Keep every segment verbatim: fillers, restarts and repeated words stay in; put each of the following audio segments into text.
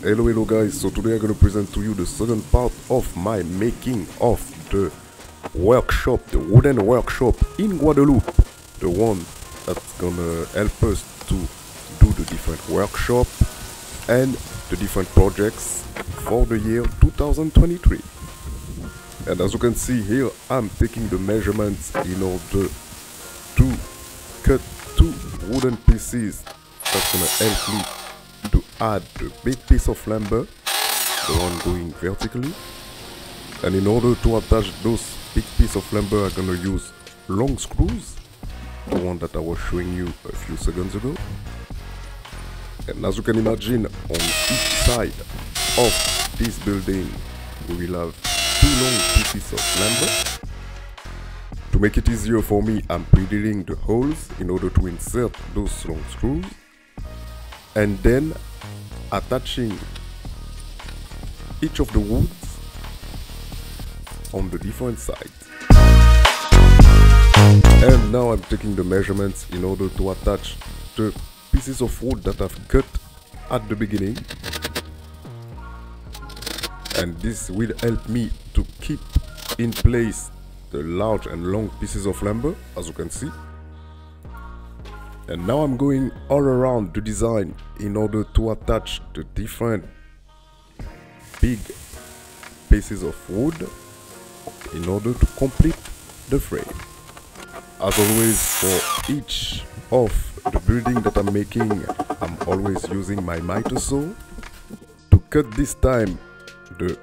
Hello, hello guys, so today I'm going to present to you the second part of my making of the workshop, the wooden workshop in Guadeloupe. The one that's going to help us to do the different workshop and the different projects for the year two thousand twenty-three. And as you can see here, I'm taking the measurements in order to cut two wooden pieces that's going to help me to add the big piece of lumber, the one going vertically, and in order to attach those big piece of lumber I'm gonna use long screws, the one that I was showing you a few seconds ago. And as you can imagine, on each side of this building we will have two long pieces of lumber. To make it easier for me, I'm pre-drilling the holes in order to insert those long screws and then attaching each of the woods on the different sides. And now I'm taking the measurements in order to attach the pieces of wood that I've cut at the beginning. And this will help me to keep in place the large and long pieces of lumber, as you can see. And now I'm going all around the design in order to attach the different big pieces of wood in order to complete the frame. As always, for each of the building that I'm making, I'm always using my miter saw to cut, this time the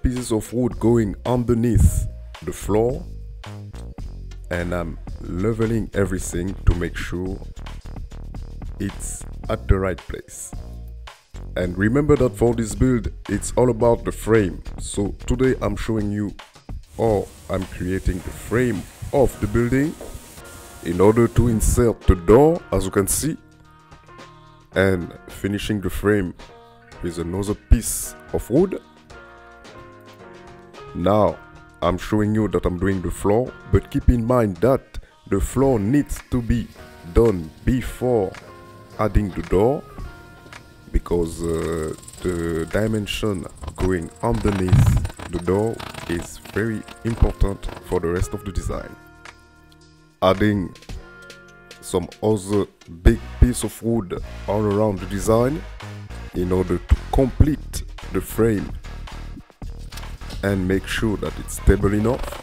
pieces of wood going underneath the floor, and I'm leveling everything to make sure it's at the right place. And remember that for this build it's all about the frame, so today I'm showing you or I'm creating the frame of the building in order to insert the door, as you can see, and finishing the frame with another piece of wood. Now I'm showing you that I'm doing the floor, but keep in mind that the floor needs to be done before adding the door, because uh, the dimension going underneath the door is very important for the rest of the design. Adding some other big piece of wood all around the design in order to complete the frame and make sure that it's stable enough.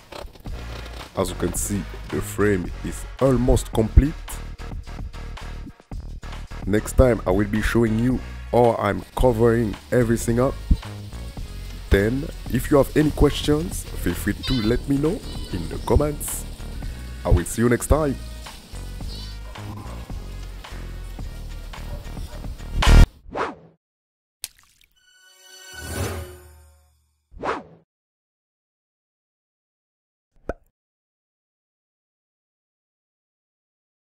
As you can see, the frame is almost complete. Next time I will be showing you how I'm covering everything up. Then, if you have any questions, feel free to let me know in the comments. I will see you next time.